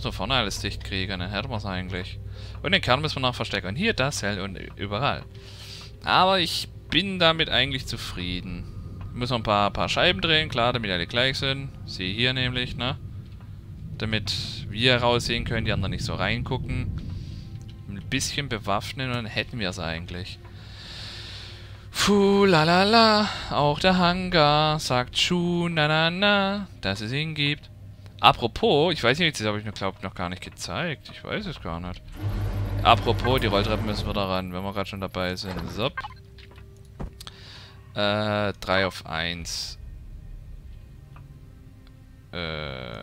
Auto vorne alles dicht kriegen, dann hätten wir es eigentlich. Und den Kern müssen wir noch verstecken. Und hier, das hält und überall. Aber ich bin damit eigentlich zufrieden. Ich muss noch ein paar Scheiben drehen, klar, damit alle gleich sind. Sie hier nämlich, ne? Damit wir raussehen können, die anderen nicht so reingucken. Ein bisschen bewaffnen und dann hätten wir es eigentlich. Puh, la la la, auch der Hangar sagt schuh, na na na, dass es ihn gibt. Apropos, ich weiß nicht, das habe ich mir, glaube ich, noch gar nicht gezeigt. Ich weiß es gar nicht. Apropos, die Rolltreppen müssen wir da ran, wenn wir gerade schon dabei sind. So. 3 auf 1. Drei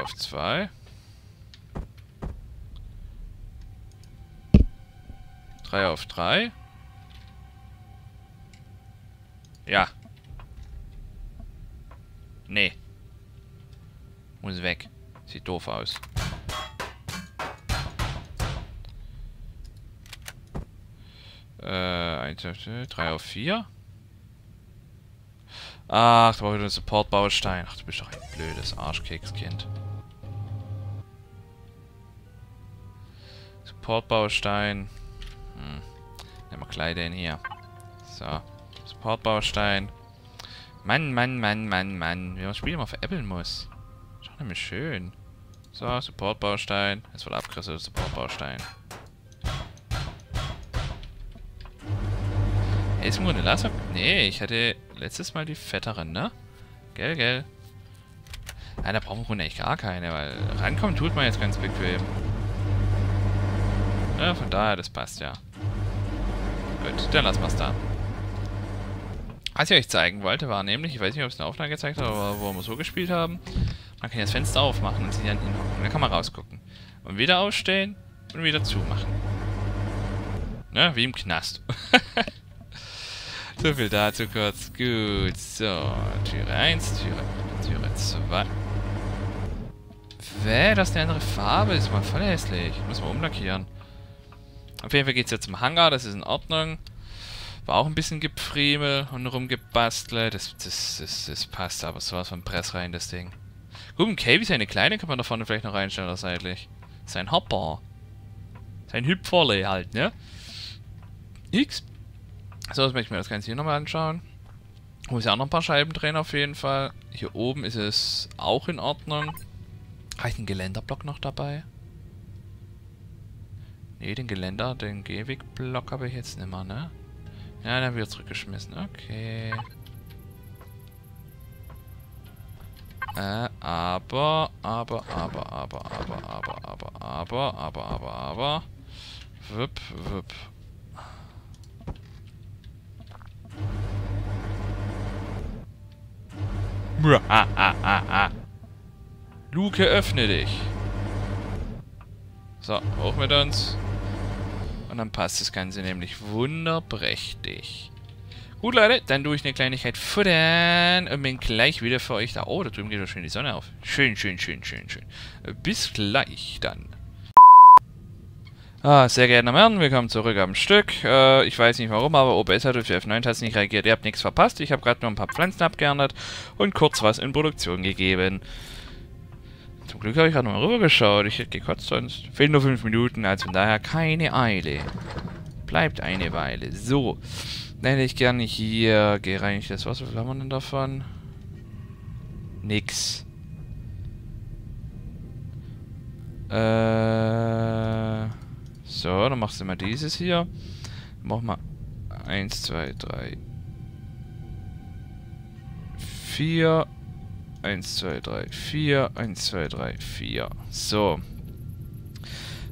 auf 2. 3 auf 3. Ja. Nee. Muss weg. Sieht doof aus. Eins, 3 auf 4. Ach, da brauche ich wieder einen Support-Baustein. Ach, du bist doch ein blödes Arschkekskind. Support-Baustein. Nehmen wir Kleider in hier. So. Support-Baustein. Mann, Mann, Mann, Mann, Mann. Wie man das Spiel immer veräppeln muss. Schau nämlich schön. So, Support-Baustein. Es wird abgerissen, Support-Baustein. Hey, ist mir eine Laser? Nee, ich hatte letztes Mal die fetteren, ne? Gell, gell. Nein, da brauchen wir eigentlich gar keine, weil rankommen tut man jetzt ganz bequem. Ja, von daher, das passt ja. Gut, dann lassen wir es da. Was ich euch zeigen wollte, war nämlich, ich weiß nicht, ob es eine Aufnahme gezeigt hat, aber wo wir so gespielt haben, man kann das Fenster aufmachen und sich dann hingucken. Dann kann man rausgucken. Und wieder aufstehen und wieder zumachen. Ne, wie im Knast. So viel dazu kurz. Gut, so. Türe 1, Türe 2. Wäh, das ist eine andere Farbe. Ist mal voll hässlich. Muss man umlackieren. Auf jeden Fall geht es jetzt zum Hangar, das ist in Ordnung. War auch ein bisschen Gepriemel und rumgebastelt. Das passt aber sowas von Press rein, das Ding. Guck, ein Cave ist ja eine kleine, kann man da vorne vielleicht noch reinstellen oder seitlich. Sein Hopper. Sein Hüpferle halt, ne? X. So, jetzt möchte ich mir das Ganze hier nochmal anschauen. Ich muss ja auch noch ein paar Scheiben drehen auf jeden Fall. Hier oben ist es auch in Ordnung. Habe ich einen Geländerblock noch dabei? Ne, den Gehwegblock habe ich jetzt nicht mehr, ne? Ja, dann wird zurückgeschmissen. Okay. Aber. Wupp, wupp. Luke, öffne dich. So, hoch mit uns. Und dann passt das Ganze nämlich wunderprächtig. Gut, Leute, dann tue ich eine Kleinigkeit futtern und bin gleich wieder für euch da. Oh, da drüben geht doch schön die Sonne auf. Schön, schön, schön, schön, schön. Bis gleich dann. Ah, sehr geehrte Herren, willkommen zurück am Stück. Ich weiß nicht warum, aber OBS hat auf die F9-Taste nicht reagiert. Ihr habt nichts verpasst. Ich habe gerade nur ein paar Pflanzen abgeerntet und kurz was in Produktion gegeben. Zum Glück habe ich gerade nochmal rübergeschaut. Ich hätte gekotzt sonst. Fehlen nur 5 Minuten, also von daher keine Eile. Bleibt eine Weile. So. Dann hätte ich gerne hier gereinigt das Wasser. Wie viel haben wir denn davon? Nix. So, dann machst du mal dieses hier. Mach mal 1, 2, 3, 4. 1, 2, 3, 4, 1, 2, 3, 4. So.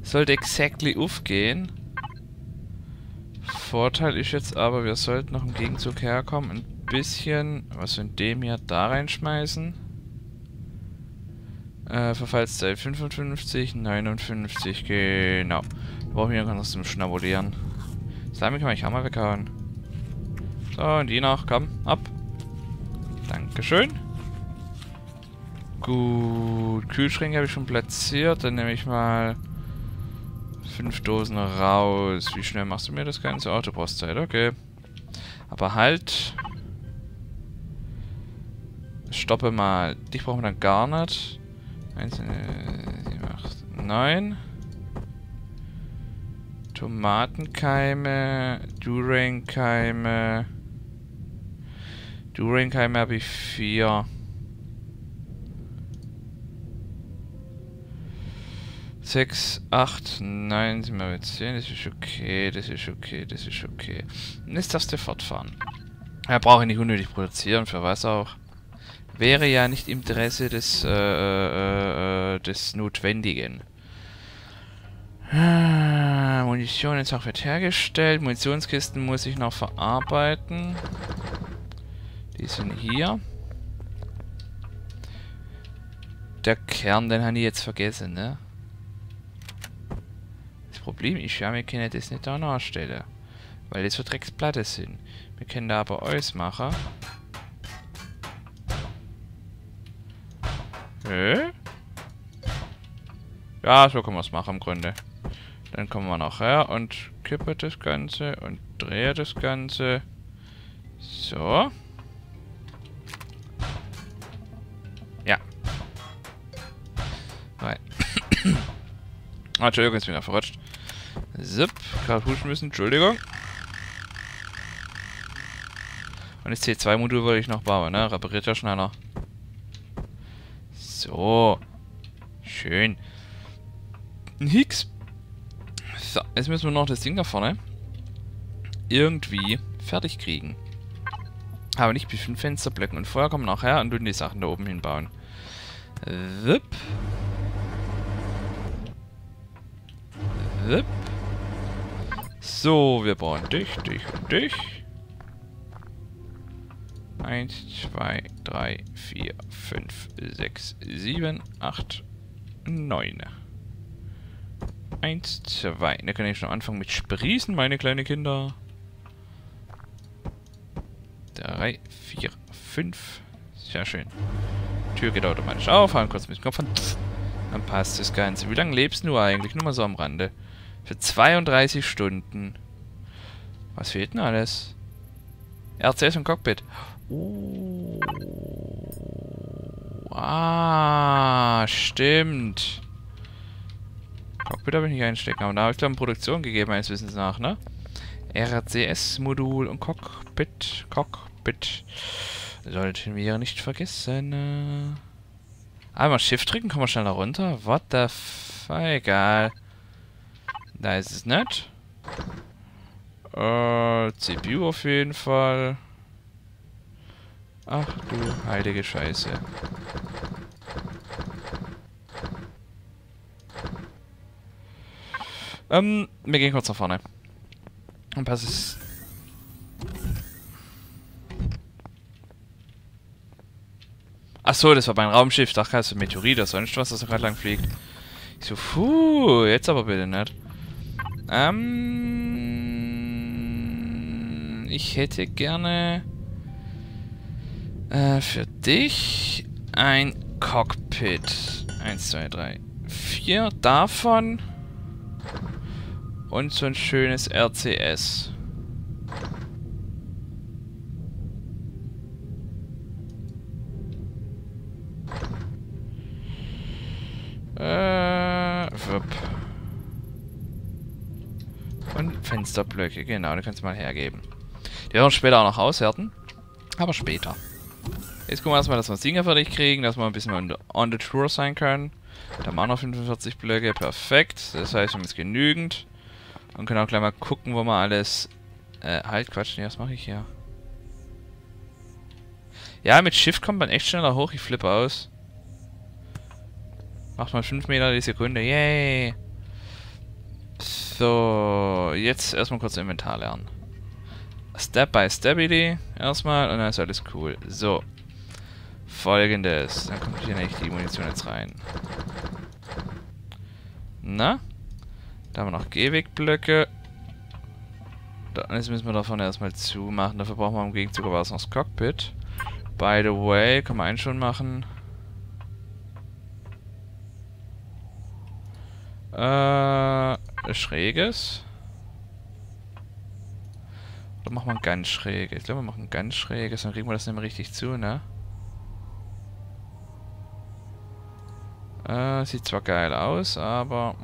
Sollte exactly aufgehen. Vorteil ist jetzt aber, wir sollten noch im Gegenzug herkommen, ein bisschen was in dem hier da reinschmeißen. Verfallszeit 55, 59, genau. Wir brauchen hier noch was zum Schnabulieren. Slime kann ich Hammer weghauen. So, und die noch, komm, ab. Dankeschön. Gut, Kühlschränke habe ich schon platziert. Dann nehme ich mal 5 Dosen raus. Wie schnell machst du mir das Ganze? Oh, du brauchst Zeit, okay. Aber halt. Stoppe mal. Dich brauchen wir dann gar nicht. 1, 7, 8, 9. Tomatenkeime, Duriankeime. Duriankeime habe ich 4. Sechs, acht, nein, sind wir mit 10, das ist okay, das ist okay, das ist okay. Jetzt darfst du fortfahren. Er braucht nicht unnötig produzieren, für was auch. Wäre ja nicht im Interesse des, des Notwendigen. Munition jetzt auch wird hergestellt. Munitionskisten muss ich noch verarbeiten. Die sind hier. Der Kern, den habe ich jetzt vergessen, ne? Problem ist ja, wir können das nicht da nachstellen, weil das so Drecksplatten sind. Wir können da aber alles machen. Hä? Ja, so können wir es machen im Grunde. Dann kommen wir nachher und kippen das Ganze und drehen das Ganze. So. Ja. Right. Entschuldigung, jetzt bin ich verrutscht. Zip, gerade huschen müssen, Entschuldigung. Und das C2-Modul wollte ich noch bauen, ne? Repariert ja schneller. So. Schön. Ein Hicks. So, jetzt müssen wir noch das Ding da vorne irgendwie fertig kriegen. Aber nicht bis 5 Fensterblöcken. Und vorher kommen wir nachher und tun die Sachen da oben hinbauen. Zip. Zip. So, wir brauchen dich, dich und dich. 1, 2, 3, 4, 5, 6, 7, 8, 9. 1, 2. Da kann ich schon anfangen mit Sprießen, meine kleinen Kinder. 3, 4, 5. Sehr schön. Tür geht automatisch auf, haben kurz ein bisschen Kopf an. Dann passt das Ganze. Wie lange lebst du eigentlich? Nur mal so am Rande. Für 32 Stunden. Was fehlt denn alles? RCS und Cockpit. Oh. Ah, stimmt. Cockpit habe ich nicht einstecken, aber da habe ich glaube Produktion gegeben, meines Wissens nach, ne? RCS-Modul und Cockpit. Cockpit. Sollten wir nicht vergessen. Einmal Shift drücken, kommen wir schneller runter. What the f... Egal. Da ist es nicht. CPU auf jeden Fall. Ach du heilige Scheiße. Wir gehen kurz nach vorne. Und pass es... Achso, das war mein Raumschiff. Ich dachte, das ist ein Meteorit oder sonst was, das gerade lang fliegt. Ich so, puh, jetzt aber bitte nicht. Ich hätte gerne für dich ein Cockpit. 1, 2, 3, 4 davon. Und so ein schönes RCS. Und Fensterblöcke, genau, die kannst du mal hergeben. Die werden wir später auch noch aushärten. Aber später. Jetzt gucken wir erstmal, dass wir das Ding fertig kriegen, dass wir ein bisschen on the tour sein können. Da haben wir noch 45 Blöcke, perfekt. Das heißt, wir haben jetzt genügend. Und können auch gleich mal gucken, wo wir alles... halt, Quatsch, nee, was mache ich hier? Ja, mit Shift kommt man echt schneller hoch, ich flippe aus. Macht mal 5 Meter die Sekunde, yay! So, jetzt erstmal kurz Inventar lernen. Step by Stability erstmal und dann ist alles cool. So, folgendes. Dann kommt hier nämlich die Munition jetzt rein. Na? Da haben wir noch Gehwegblöcke. Jetzt müssen wir davon erstmal zumachen. Dafür brauchen wir im Gegenzug aber erst noch das Cockpit. By the way, kann man einen schon machen. Schräges. Oder machen wir ein ganz schräges? Ich glaube, wir machen ein ganz schräges, dann kriegen wir das nicht mehr richtig zu, ne? Sieht zwar geil aus, aber...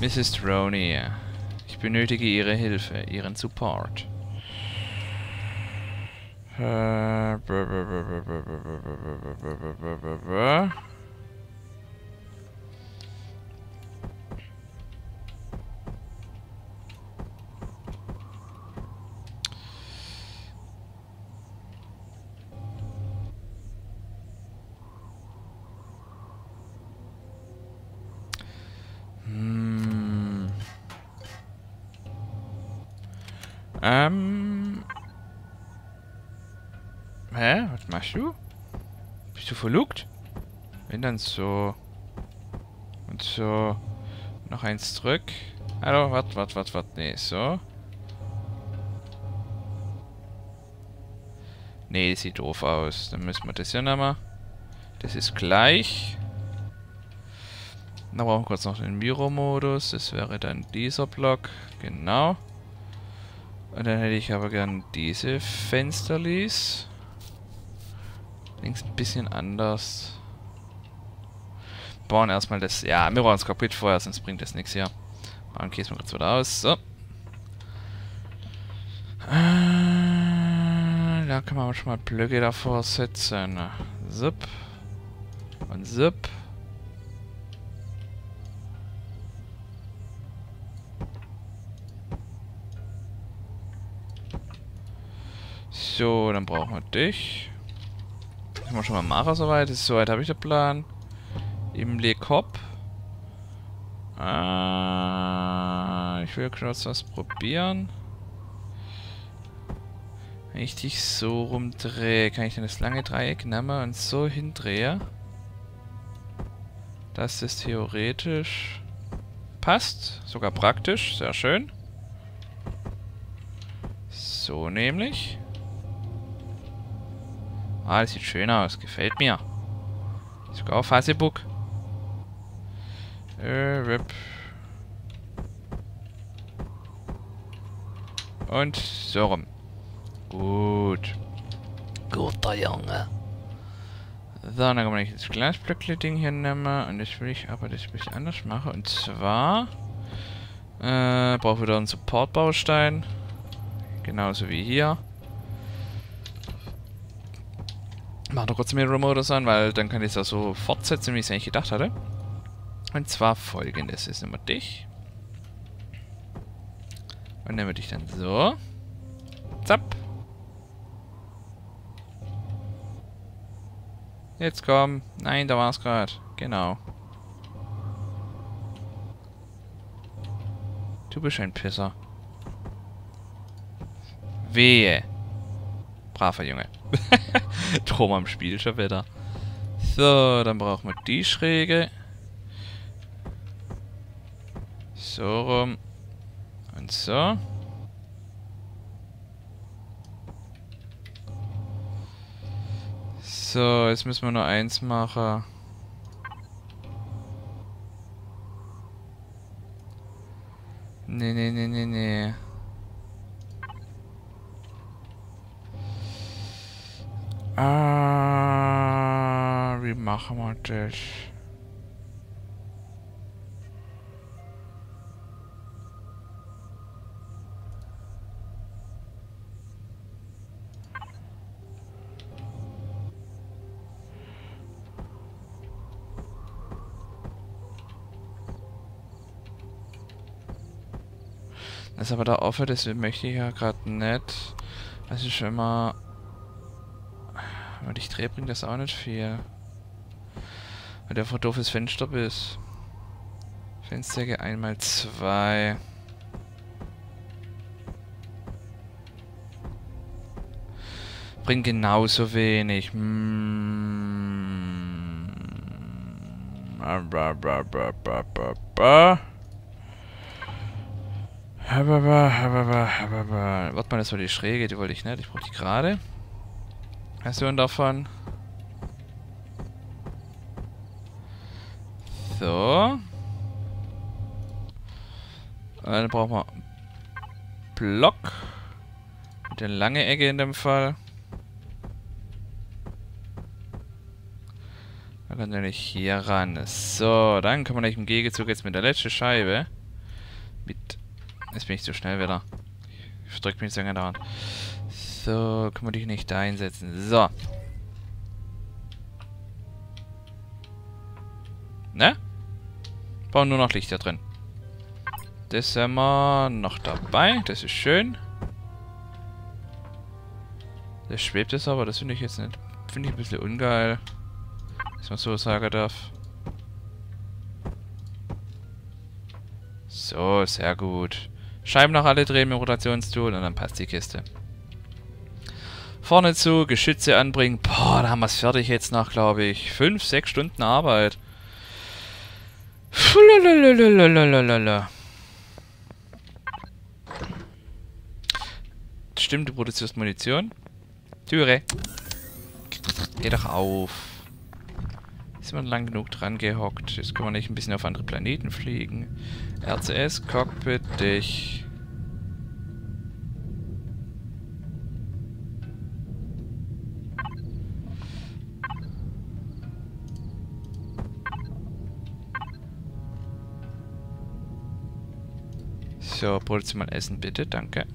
Mrs. Droney, ich benötige Ihre Hilfe, Ihren Support. Hä? Was machst du? Bist du verlugt? Wenn dann so... Und so... Noch eins zurück. Hallo, wat. Nee, so. Nee, sieht doof aus. Dann müssen wir das ja nochmal. Das ist gleich. Dann brauchen wir kurz noch den Miro-Modus. Das wäre dann dieser Block. Genau. Und dann hätte ich aber gern diese Fensterlis. Links ein bisschen anders. Bauen erstmal das... Ja, wir bauen das Cockpit vorher, sonst bringt das nichts hier. Machen Käse mal kurz wieder aus. So. Da kann man schon mal Blöcke davor setzen. Zip. Und zip. So, dann brauchen wir dich. Haben wir schon mal Mara soweit? Soweit habe ich den Plan. Im Le Cop. Ich will kurz was probieren. Wenn ich dich so rumdrehe, kann ich dann das lange Dreieck nehmen und so hindrehe. Das ist theoretisch... Passt. Sogar praktisch. Sehr schön. So nämlich... Ah, das sieht schön aus. Gefällt mir. Sogar auf Facebook. Rip. Und so rum. Gut. Guter Junge. So, dann kann man jetzt das Glasblöckle-Ding hier nehmen. Und das will ich aber das ein bisschen anders machen. Und zwar... brauche wieder einen Support-Baustein. Genauso wie hier. Mach doch kurz mehr Remoters an, weil dann kann ich es auch so fortsetzen, wie ich es eigentlich gedacht hatte. Und zwar folgendes. Jetzt nehmen wir dich. Und nehmen wir dich dann so. Zapp. Jetzt komm. Nein, da war es gerade. Genau. Du bist ein Pisser. Wehe. Braver Junge. Drum am Spiel schon wieder. So, dann brauchen wir die Schräge. So rum. Und so. So, jetzt müssen wir nur eins machen. Nee. Wie machen wir das? Das ist aber da offen, das möchte ich ja gerade nicht. Das ist schon mal... Wenn ich drehe, bringt das auch nicht viel. Weil der einfach doofes Fenster bist. Fensterge 1x2. Bringt genauso wenig. Warte mal, das war die Schräge, die wollte ich nicht. Ich brauche die gerade. Version davon. So. Dann brauchen wir Block. Mit der langen Ecke in dem Fall. Da kann der nicht hier ran. So, dann kann man nicht im Gegenzug jetzt mit der letzten Scheibe. Jetzt bin ich zu schnell wieder. Ich verdrück mich so gerne daran. So, kann man dich nicht da einsetzen. So. Ne? Bauen nur noch Lichter drin. Das haben wir noch dabei. Das ist schön. Das schwebt jetzt aber. Das finde ich jetzt nicht. Finde ich ein bisschen ungeil. Dass man so sagen darf. So, sehr gut. Scheiben noch alle drehen mit dem Rotationstool und dann passt die Kiste. Vorne zu, Geschütze anbringen. Boah, da haben wir es fertig jetzt noch, glaube ich. 5, 6 Stunden Arbeit. Stimmt, du produzierst Munition. Türe. Geh doch auf. Ist man lang genug dran gehockt. Jetzt können wir nicht ein bisschen auf andere Planeten fliegen. RCS, Cockpit, dich. So, produziere mal Essen, bitte. Danke.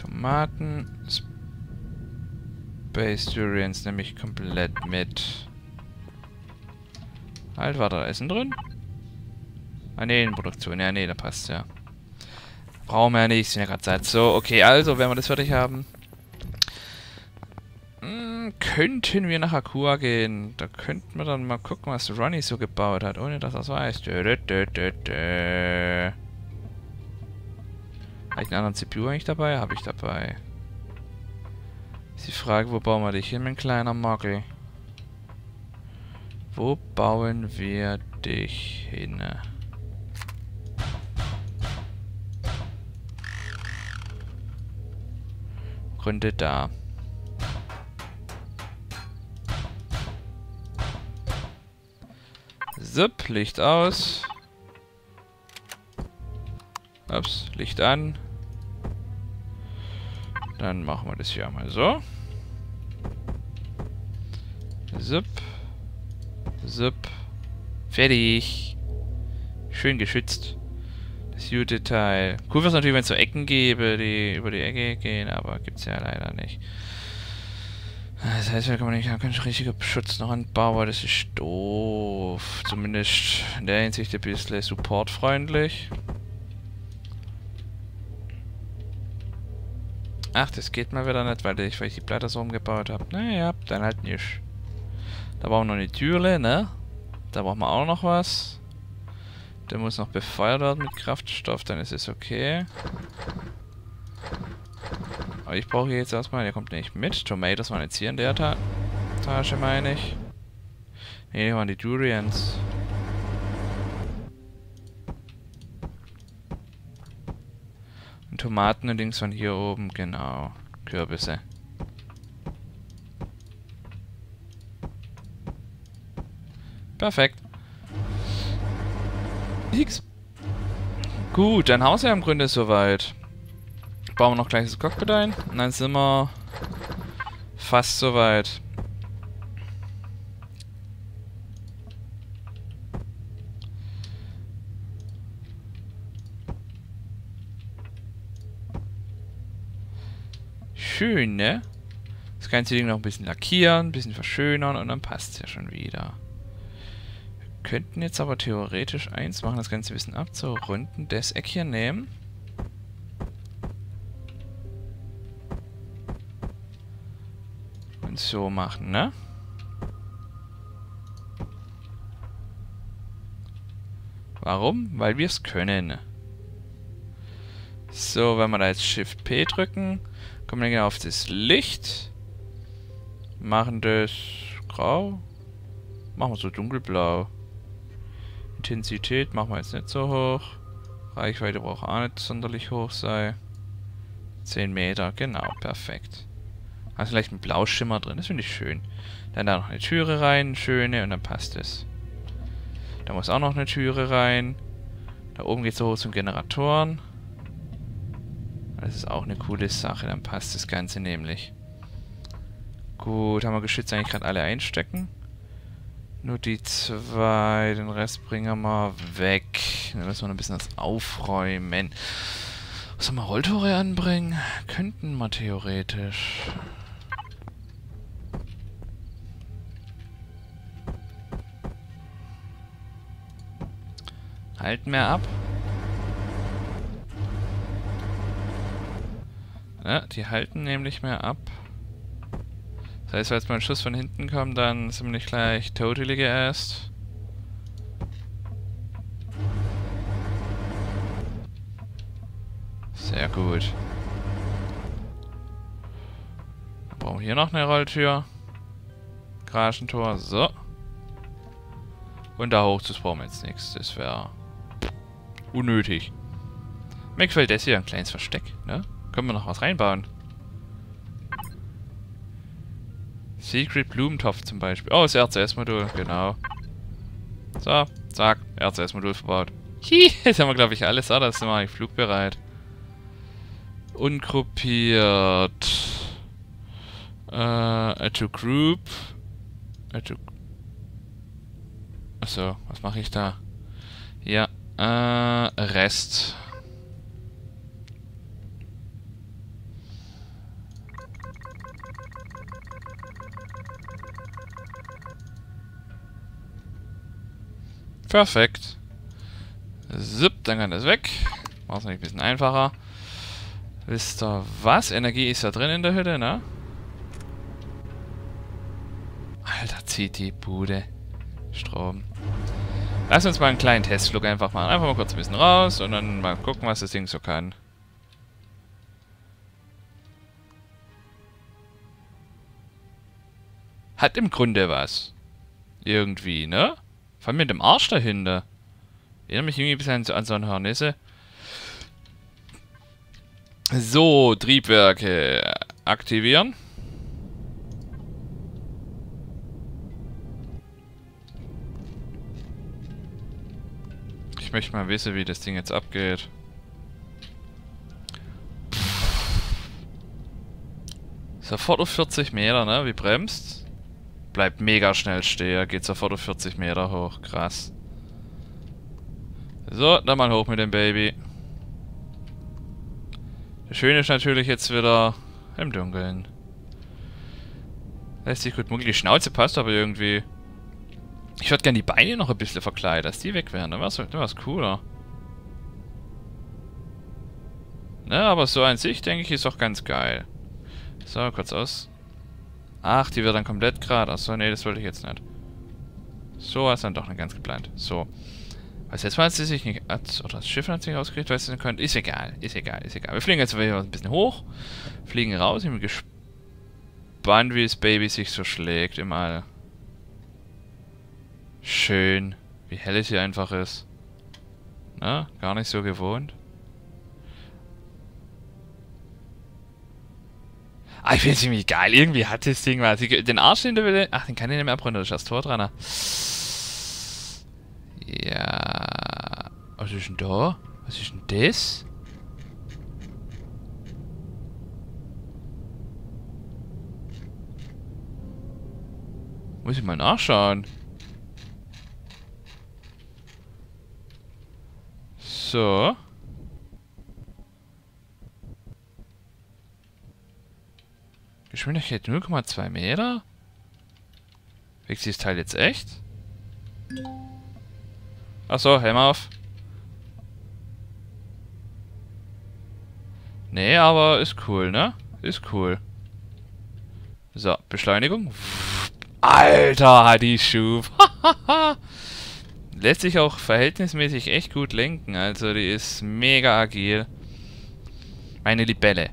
Tomaten. Space Durians nehme ich komplett mit. Halt, war da Essen drin? Ah, ne, in Produktion. Ja, ne, da passt ja. Brauchen wir ja nicht. Sind ja gerade Zeit. So, okay, also, wenn wir das fertig haben, könnten wir nach Akua gehen. Da könnten wir dann mal gucken, was Ronnie so gebaut hat, ohne dass er es weiß. Habe ich einen anderen CPU eigentlich dabei? Habe ich dabei. Ist die Frage, wo bauen wir dich hin, mein kleiner Mockel? Wo bauen wir dich hin? Gründe da. Zip, Licht aus. Ups, Licht an. Dann machen wir das hier mal so. Zip. Zip. Fertig. Schön geschützt. Das gute Teil. Cool wäre es natürlich, wenn es so Ecken gäbe, die über die Ecke gehen, aber gibt es ja leider nicht. Das heißt, wir können keinen richtigen Schutz noch anbauen, das ist doof. Zumindest in der Hinsicht ein bisschen supportfreundlich. Ach, das geht mal wieder nicht, weil ich die Platte so umgebaut habe. Naja, dann halt nicht. Da brauchen wir noch eine Türe, ne? Da brauchen wir auch noch was. Der muss noch befeuert werden mit Kraftstoff, dann ist es okay. Aber ich brauche hier jetzt erstmal, der kommt nicht mit. Tomatoes waren jetzt hier in der Tasche, meine ich. Ne, hier waren die Durians. Und Tomaten und Dings von hier oben, genau. Kürbisse. Perfekt. Nix. Gut, dann Haus ja im Grunde soweit. Bauen wir noch gleich das Cockpit ein und dann sind wir fast soweit. Schön, ne? Das ganze Ding noch ein bisschen lackieren, ein bisschen verschönern und dann passt es ja schon wieder. Wir könnten jetzt aber theoretisch eins machen, das ganze ein bisschen abzurunden, das Eck hier nehmen. So machen, ne? Warum? Weil wir es können. So, wenn wir da jetzt Shift P drücken, kommen wir genau auf das Licht. Machen das grau. Machen wir so dunkelblau. Intensität machen wir jetzt nicht so hoch. Reichweite braucht auch nicht sonderlich hoch sein. 10 Meter, genau, perfekt. Also vielleicht ein Blauschimmer drin, das finde ich schön. Dann da noch eine Türe rein, eine schöne, und dann passt es. Da muss auch noch eine Türe rein. Da oben geht es hoch zum Generatoren. Das ist auch eine coole Sache, dann passt das Ganze nämlich. Gut, haben wir Geschütze eigentlich gerade alle einstecken? Nur die zwei, den Rest bringen wir weg. Dann müssen wir noch ein bisschen was aufräumen. Sollen wir Rolltore anbringen? Könnten wir theoretisch. Halten wir ab. Ja, die halten nämlich mehr ab. Das heißt, wenn jetzt mal ein Schuss von hinten kommt, dann sind wir nicht gleich totally geasst. Sehr gut. Dann brauchen wir hier noch eine Rolltür. Garagentor, so. Und da hoch zu brauchen wir jetzt nichts. Das wäre unnötig. Mir gefällt das hier, ein kleines Versteck, ne? Können wir noch was reinbauen? Secret Blumentopf zum Beispiel. Oh, das RCS-Modul, genau. So, zack, RCS-Modul verbaut. Jetzt haben wir, glaube ich, alles. Ah, da sind wir eigentlich flugbereit. Ungruppiert. Add to Group. Add to... Achso, was mache ich da? Ja, Rest. Perfekt. Zip, dann kann das weg. Mach's noch ein bisschen einfacher. Wisst ihr was? Energie ist da drin in der Hütte, ne? Alter, zieht die Bude. Strom. Lass uns mal einen kleinen Testflug einfach machen. Einfach mal kurz ein bisschen raus und dann mal gucken, was das Ding so kann. Hat im Grunde was. Irgendwie, ne? Vor allem mit dem Arsch dahinter. Erinnert mich irgendwie ein bisschen an so eine Hornisse. So, Triebwerke aktivieren. Ich möchte mal wissen, wie das Ding jetzt abgeht. Sofort auf 40 Meter, ne? Wie bremst? Bleibt mega schnell stehen, geht sofort auf 40 Meter hoch, krass. So, dann mal hoch mit dem Baby. Das Schöne ist natürlich jetzt wieder im Dunkeln. Lässt sich gut munkeln. Die Schnauze passt aber irgendwie. Ich würde gerne die Beine noch ein bisschen verkleiden, dass die weg wären, dann wäre es cooler. Na, aber so an sich, denke ich, ist auch ganz geil. So, kurz aus. Ach, die wird dann komplett gerade. Achso, nee, das wollte ich jetzt nicht. So war es dann doch nicht ganz geplant. So. Was jetzt mal, hat sie sich nicht... Oder das Schiff hat sich ausgerichtet, weil sie nicht könnte. Ist egal, ist egal, ist egal. Wir fliegen jetzt wieder ein bisschen hoch. Fliegen raus. Ich bin gespannt, wie das Baby sich so schlägt im All. Schön. Wie hell es hier einfach ist. Na, gar nicht so gewohnt. Ah, ich finde es ziemlich geil. Irgendwie hat das Ding was. Den Arsch hinter mir. Ach, den kann ich nicht mehr abrunden. Da ist das Tor dran. Ja. Was ist denn da? Was ist denn das? Muss ich mal nachschauen. So. Geschwindigkeit 0,2 Meter? Wiegt sich das Teil jetzt echt? Achso, Helm auf. Nee, aber ist cool, ne? Ist cool. So, Beschleunigung. Alter, hat die Schub. Lässt sich auch verhältnismäßig echt gut lenken. Also, die ist mega agil. Eine Libelle.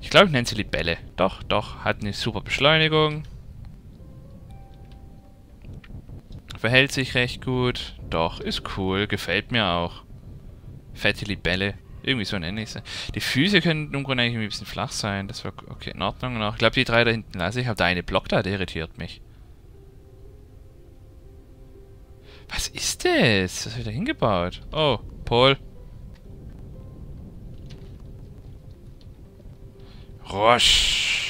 Ich glaube, ich nenne sie Libelle. Doch, doch. Hat eine super Beschleunigung. Verhält sich recht gut. Doch, ist cool. Gefällt mir auch. Fette Libelle. Irgendwie so ein ähnliches. Die Füße könnten im Grunde eigentlich ein bisschen flach sein. Das war okay, in Ordnung noch. Ich glaube, die drei da hinten lasse ich. Aber der eine Block da, der irritiert mich. Was ist das? Was wird da hingebaut? Oh, Paul. Rosch.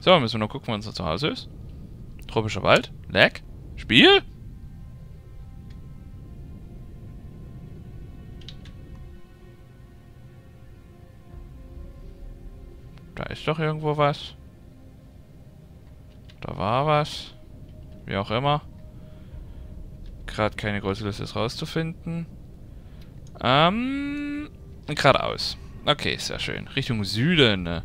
So, müssen wir noch gucken, was da zu Hause ist. Tropischer Wald. Leck. Spiel? Da ist doch irgendwo was. Da war was. Wie auch immer. Gerade keine große Lust, das rauszufinden. Geradeaus. Okay, sehr schön. Richtung Süden.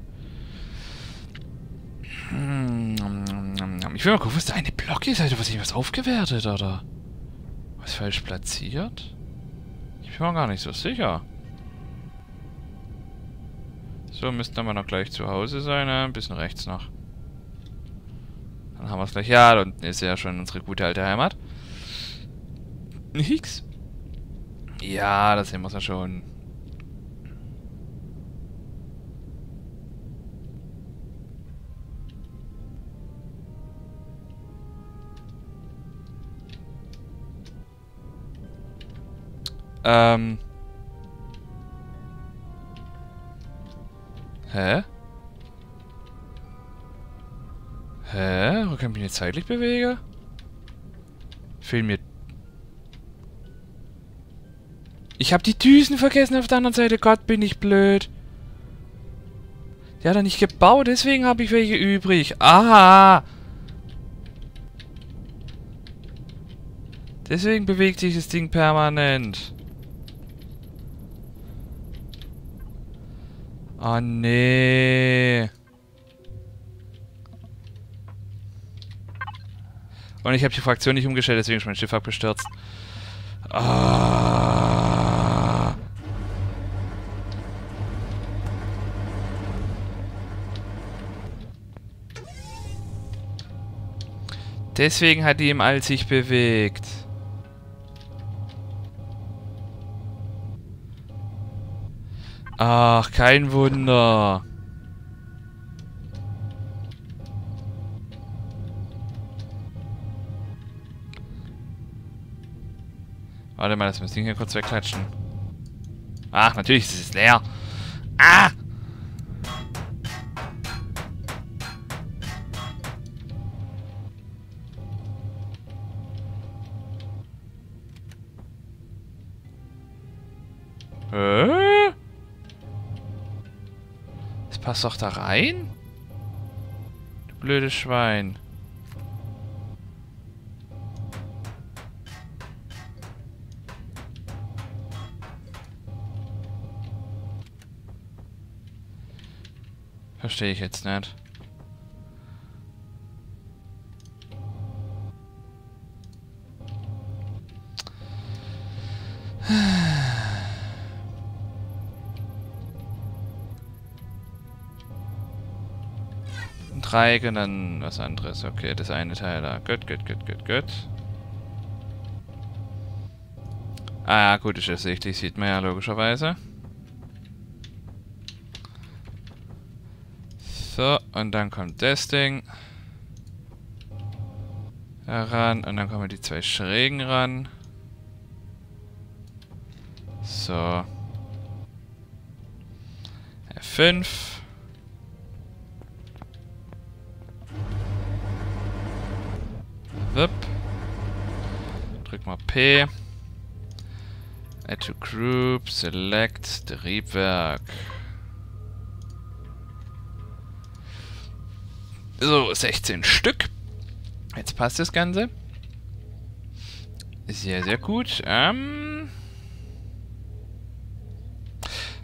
Ich will mal gucken, was da eine Glocke ist, Alter. Was, irgendwas aufgewertet, oder? Was falsch platziert? Ich bin mir gar nicht so sicher. So, müssten wir noch gleich zu Hause sein. Ein bisschen rechts noch. Dann haben wir es gleich. Ja, da unten ist ja schon unsere gute alte Heimat. Nix. Ja, das sehen wir es ja schon. Hä? Wo kann ich mich jetzt zeitlich bewegen? Fehlen mir... Ich hab die Düsen vergessen auf der anderen Seite. Gott, bin ich blöd. Die hat er nicht gebaut, deswegen habe ich welche übrig. Aha! Deswegen bewegt sich das Ding permanent. Ah, nee. Und ich habe die Fraktion nicht umgestellt, deswegen ist mein Schiff abgestürzt. Ah. Deswegen hat die im All sich bewegt. Ach, kein Wunder. Warte mal, das müssen wir hier kurz wegklatschen. Ach, natürlich ist es leer. Ah! Passt doch da rein? Du blödes Schwein. Verstehe ich jetzt nicht. Und dann was anderes. Okay, das eine Teil da. Gut. Ah ja, gut, ist ersichtlich. Sieht man ja logischerweise. So, und dann kommt das Ding heran. Und dann kommen die zwei Schrägen ran. So. F5. Drück mal P. Add to Group, Select, Triebwerk. So, 16 Stück. Jetzt passt das Ganze. Sehr, sehr gut.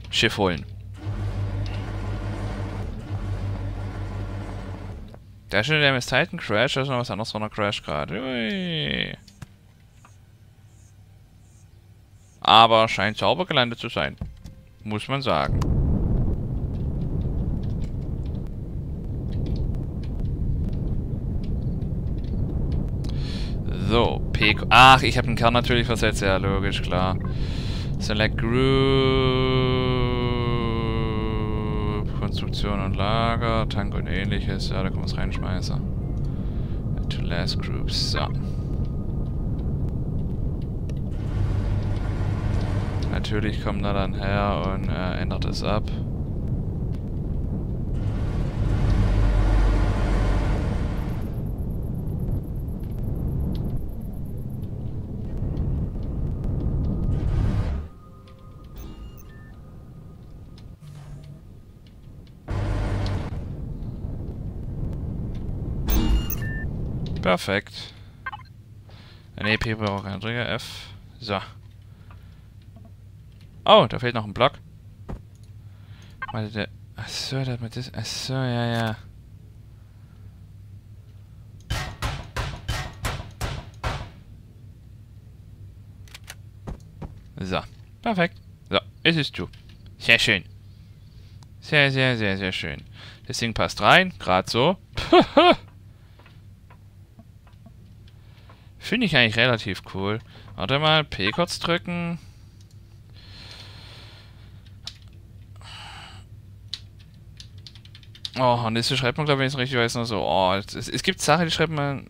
Schiff holen. Da steht der Miss Titan Crash, da ist noch was anderes von der Crash gerade. Aber scheint sauber gelandet zu sein. Muss man sagen. So, P. Ach, ich habe den Kern natürlich versetzt. Ja, logisch, klar. Select Group. Konstruktion und Lager, Tank und ähnliches. Ja, da können wir es reinschmeißen. To last groups. So. Natürlich kommt er dann her und ändert es ab. Perfekt. Ein EP braucht keinen Trigger, F. So. Oh, da fehlt noch ein Block. Warte, der... Achso, der hat mir das... Achso, ja, ja. So. Perfekt. So, es ist zu. Sehr schön. Sehr, sehr, sehr, sehr schön. Das Ding passt rein. Gerade so. Finde ich eigentlich relativ cool. Warte mal, P kurz drücken. Oh, und das schreibt man, glaube ich, wenn ich es richtig weiß, nur so. Oh, es gibt Sachen, die schreibt man...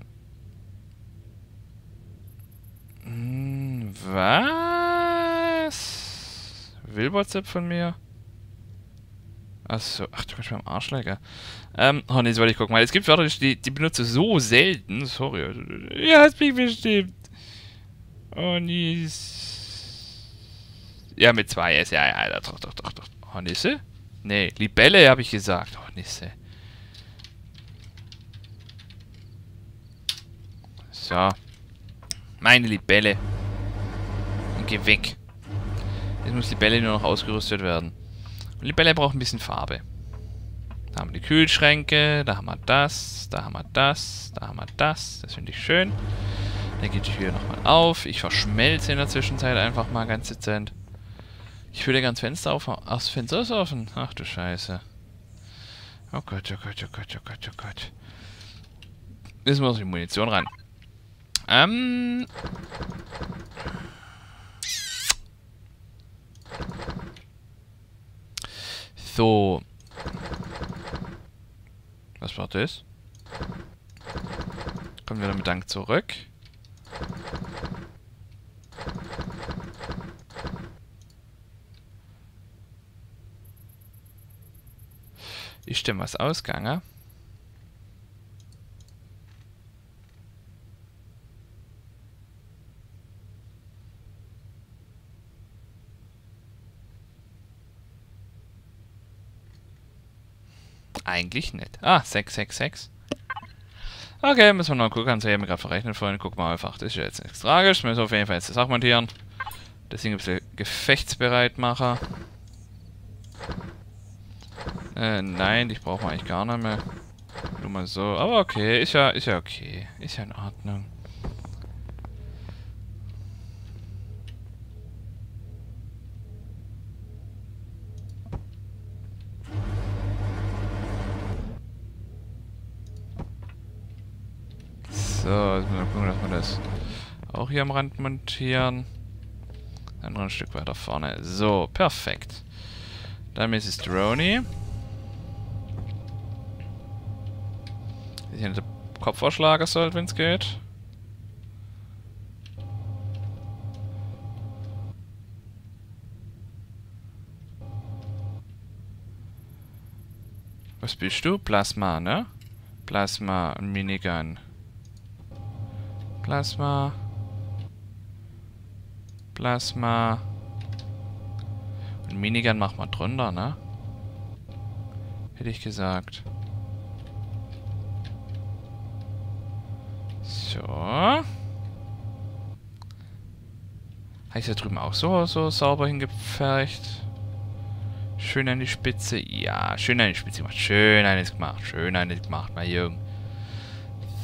Was? Will WhatsApp von mir? Achso, ach, du kannst mir am Arsch lecker. Oh ne, das wollte ich gucken, weil es gibt Wörter, die benutze so selten. Sorry. Ja, hast mich bestimmt. Oh nee. Ja, mit 2S. Ja, ja, doch. Oh, Nisse? Nee, Libelle habe ich gesagt. Oh, Nisse. So. Meine Libelle. Und geh weg. Jetzt muss Libelle nur noch ausgerüstet werden. Und Libelle braucht ein bisschen Farbe. Da haben wir die Kühlschränke, da haben wir das, da haben wir das, da haben wir das. Das finde ich schön. Dann geht die Tür nochmal auf. Ich verschmelze in der Zwischenzeit einfach mal ganz dezent. Ich würde ganz Fenster aufmachen. Ach, das Fenster ist offen. Ach du Scheiße. Oh Gott, oh Gott, oh Gott, oh Gott, oh Gott. Jetzt muss die Munition ran. So. Was war das? Kommen wir mit Dank zurück. Ich stimme was aus, Ganger. Eigentlich nicht. Ah, 666. Okay, müssen wir noch gucken. Haben sie eben gerade verrechnet vorhin. Gucken wir einfach. Das ist ja jetzt nichts tragisch. Müssen wir auf jeden Fall jetzt das auch montieren. Deswegen gibt es Gefechtsbereitmacher. Nein, ich brauche eigentlich gar nicht mehr. Nur mal so. Aber okay, ist ja okay. Ist ja in Ordnung. So, jetzt müssen wir gucken, dass wir das auch hier am Rand montieren. Dann noch ein Stück weiter vorne. So, perfekt. Dann ist es Droni. Hier den Kopfverschlager sollte, wenn es geht. Was bist du? Plasma, ne? Plasma und Minigun. Plasma. Plasma. Und Minigun macht man drunter, ne? Hätte ich gesagt. So. Heißt da drüben auch so sauber hingepfercht? Schön an die Spitze. Ja, schön an die Spitze gemacht. Schön eines gemacht. Schön eines gemacht, mein Jürgen.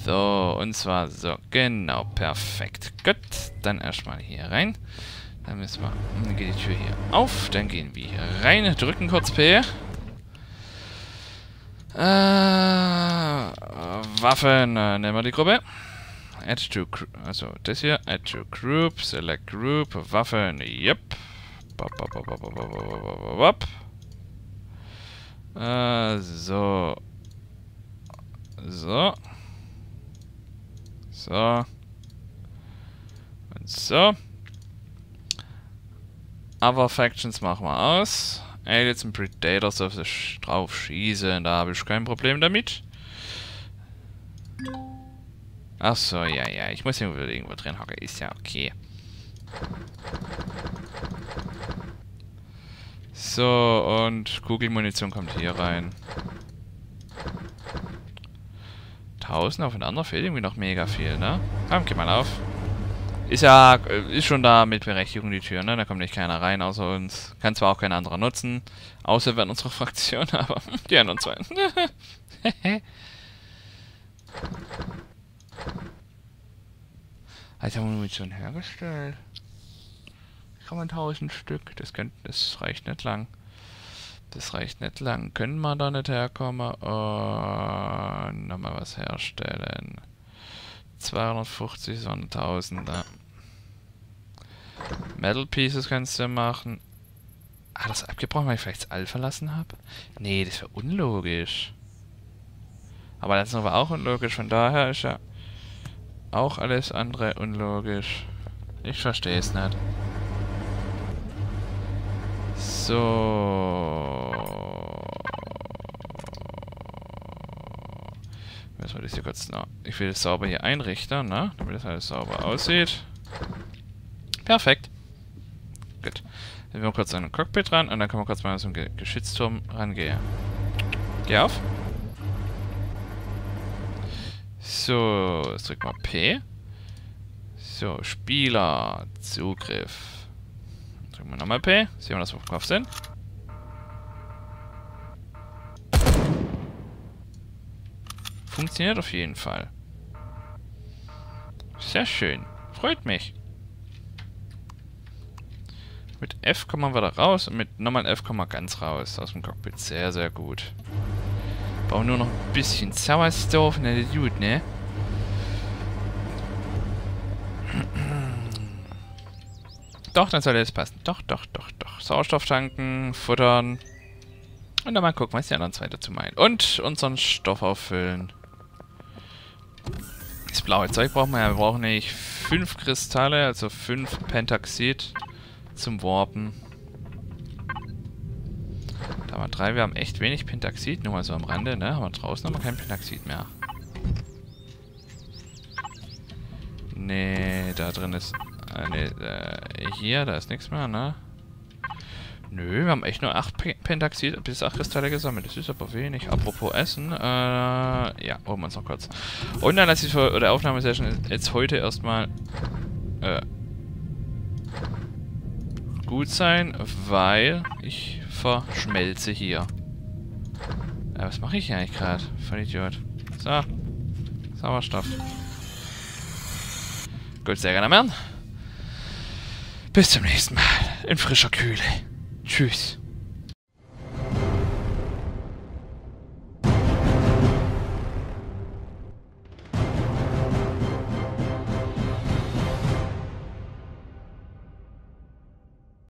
So, und zwar so. Genau, perfekt. Gut, dann erstmal hier rein. Dann müssen wir... Dann geht die Tür hier auf. Dann gehen wir hier rein. Drücken kurz P. Waffen. Nehmen wir die Gruppe. Add to Group, also das hier, Add to Group, Select Group, Waffen, yep. So. So. So. Und so. Other Factions machen wir aus. Aliens und Predators dürfen sich drauf schießen, da habe ich kein Problem damit. Achso, ja, ja, ich muss hier wieder irgendwo drin hocken, ist ja okay. So, und Kugelmunition kommt hier rein. 1000 aufeinander fehlt irgendwie noch mega viel, ne? Komm, geh mal auf. Ist ja, ist schon da mit Berechtigung die Tür, ne? Da kommt nicht keiner rein außer uns. Kann zwar auch kein anderer nutzen, außer wenn unsere Fraktion, aber die anderen zwei. Also haben wir Munition hergestellt. Kann man 1000 Stück, das reicht nicht lang. Das reicht nicht lang. Können wir da nicht herkommen? Und nochmal was herstellen. 250, sondern 1000. Metal Pieces kannst du machen. Ah, das ist abgebrochen, weil ich vielleicht das All verlassen habe? Nee, das wäre unlogisch. Aber das war auch unlogisch, von daher ist ja auch alles andere unlogisch. Ich verstehe es nicht. So. Müssen wir das hier kurz. Ich will das sauber hier einrichten, ne? Damit das alles sauber aussieht. Perfekt. Gut. Dann gehen wir kurz an den Cockpit ran und dann können wir kurz mal zum Geschützturm rangehen. Geh auf. So, jetzt drücken wir P. So, Spieler, Zugriff. Drücken wir nochmal P. Sehen wir, dass wir auf dem Kopf sind. Funktioniert auf jeden Fall. Sehr schön. Freut mich. Mit F kommen wir da raus und mit nochmal F kommen wir ganz raus aus dem Cockpit. Sehr, sehr gut. Brauchen nur noch ein bisschen Sauerstoff. Ne, das ist gut, ne? Doch, dann sollte es passen. Doch, doch, doch, doch. Sauerstoff tanken, futtern. Und dann mal gucken, was die anderen zwei dazu meinen. Und unseren Stoff auffüllen. Das blaue Zeug brauchen wir ja. Wir brauchen nämlich 5 Kristalle, also 5 Pentaxid zum Warpen. Da haben wir 3. Wir haben echt wenig Pentaxid, nur mal so am Rande, ne? Haben wir draußen aber kein Pentaxid mehr. Nee, da drin ist... Ne, hier, da ist nichts mehr, ne? Nö, wir haben echt nur 8 Pentaxid bis 8 Kristalle gesammelt. Das ist aber wenig. Apropos Essen, ja, holen wir uns noch kurz. Und dann lasse ich die Aufnahmesession jetzt heute erstmal gut sein, weil ich verschmelze hier. Was mache ich hier eigentlich gerade? Vollidiot. So. Sauerstoff. Gut, sehr gerne, Mann. Bis zum nächsten Mal in frischer Kühle. Tschüss.